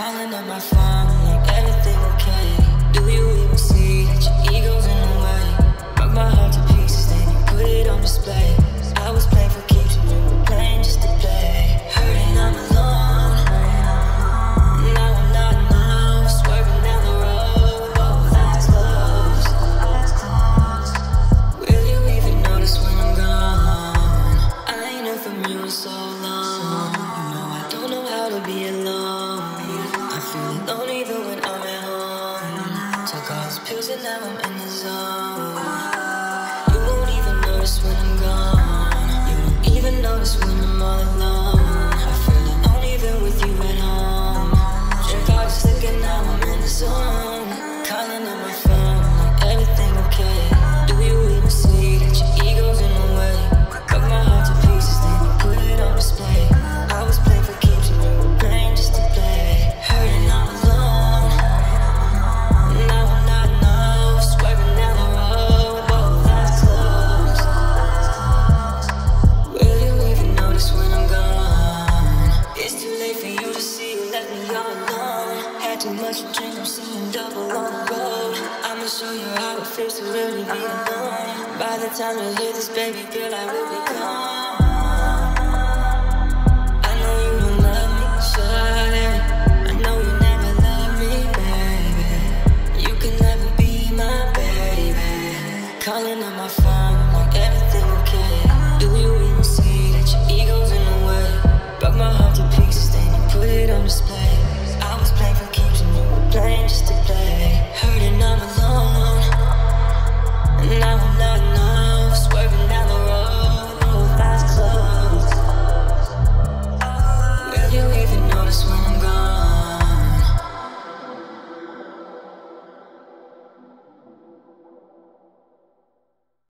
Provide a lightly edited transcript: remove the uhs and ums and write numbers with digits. calling up my phone like everything okay. Do you even see that your ego's in the way? Broke my heart to pieces, then you put it on display. I was playing for keeps, and you were playing just to play. Hurting, I'm alone. Now I'm not alone. Swerving down the road, both eyes closed. Will you even notice when I'm gone? I ain't heard from you in so long. You know I don't know how to be alone. I feel alone even when I'm at home. Took all those pills and now I'm in the zone. You won't even notice when I'm gone. Even notice when I'm all alone. I feel alone even with you at home. Drink all your slick and now I'm in the zone. Calling on my phone like everything okay. Do you even see that your ego's in the way? Broke my heart to pieces, then you put it on display. I was playing for keeps and you were playing just to play. Hurting, I'm alone. Now I'm not alone. Swerving down the road, both eyes closed. When I'm gone, it's too late for you to see you left me all alone. Had too much to drink, I'm seeing double on the road. I'ma show you how it feels to really be alone. By the time you hear this, baby girl, I will be gone. I know you don't love me, shut it. I know you never love me, baby. You can never be my baby. Calling on my phone.